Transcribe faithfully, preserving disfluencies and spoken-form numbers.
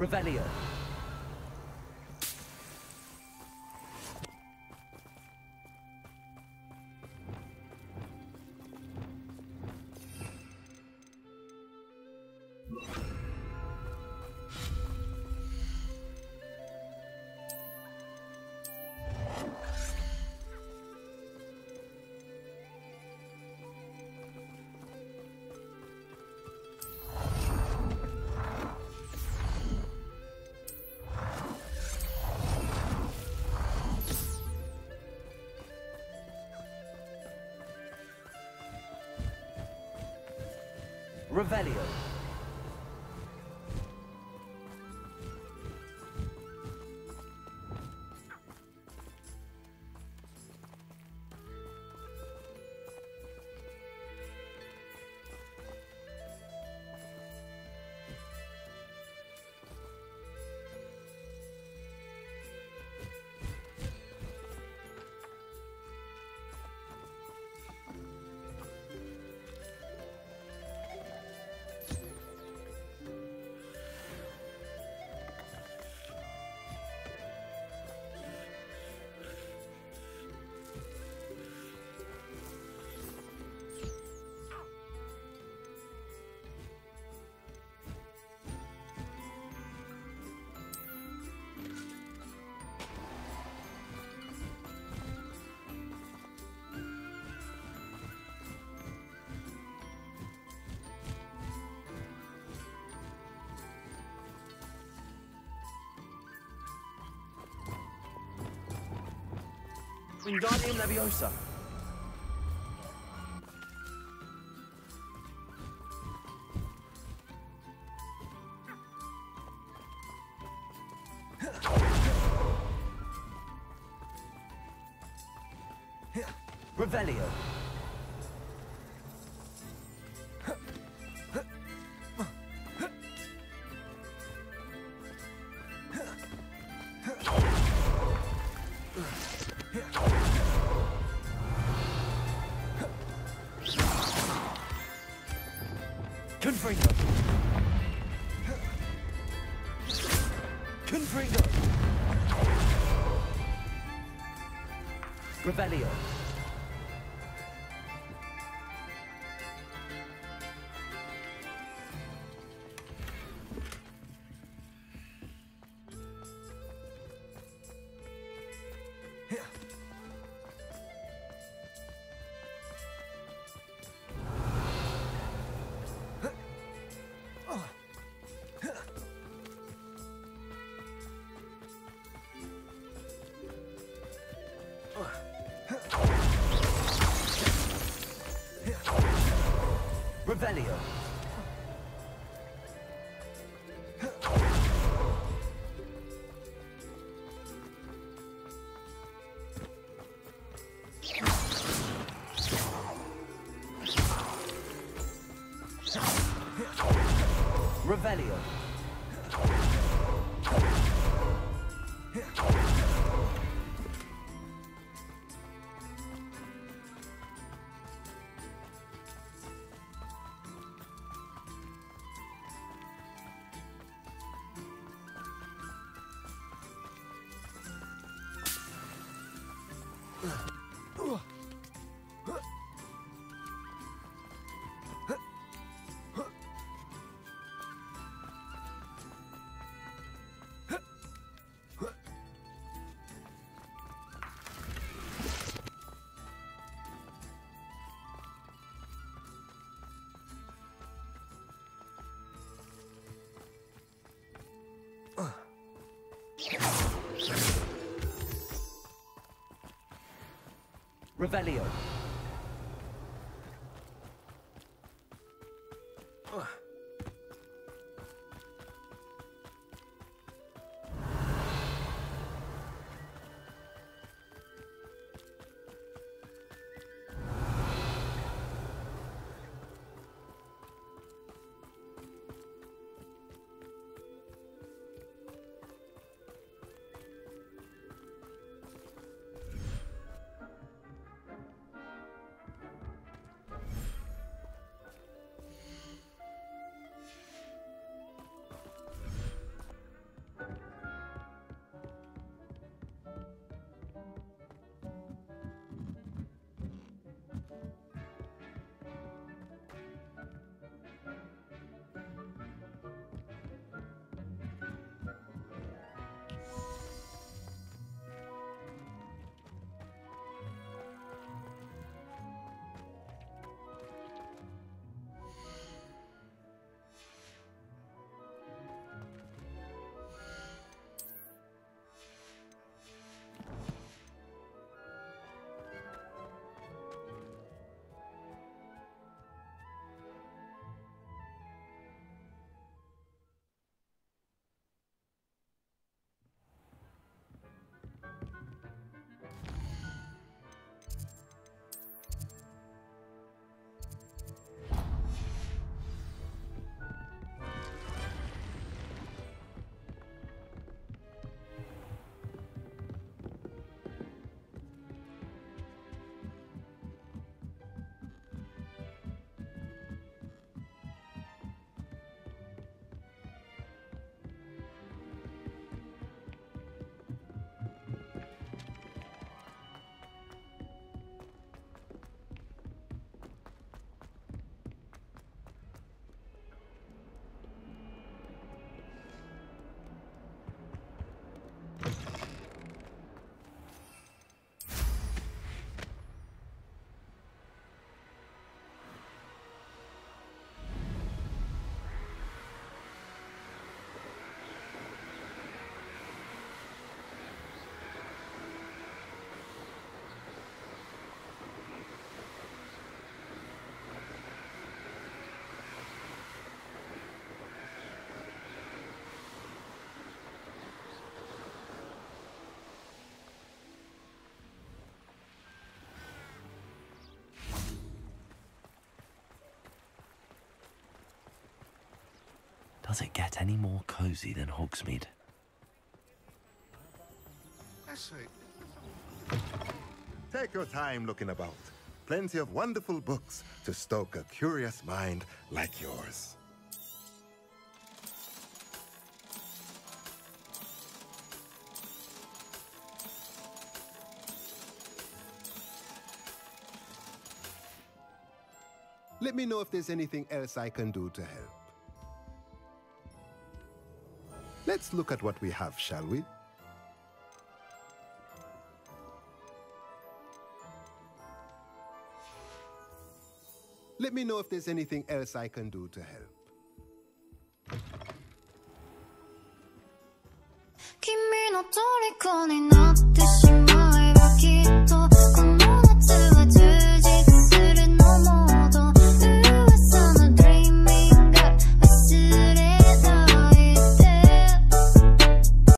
Revelio. Revelio. Wingardium Leviosa. Revelio. Confringo. Confringo. Revelio. Revelio. Revelio. Revelio. Does it get any more cozy than Hogsmeade? Take your time looking about. Plenty of wonderful books to stoke a curious mind like yours. Let me know if there's anything else I can do to help. Let's look at what we have, shall we? Let me know if there's anything else I can do to help.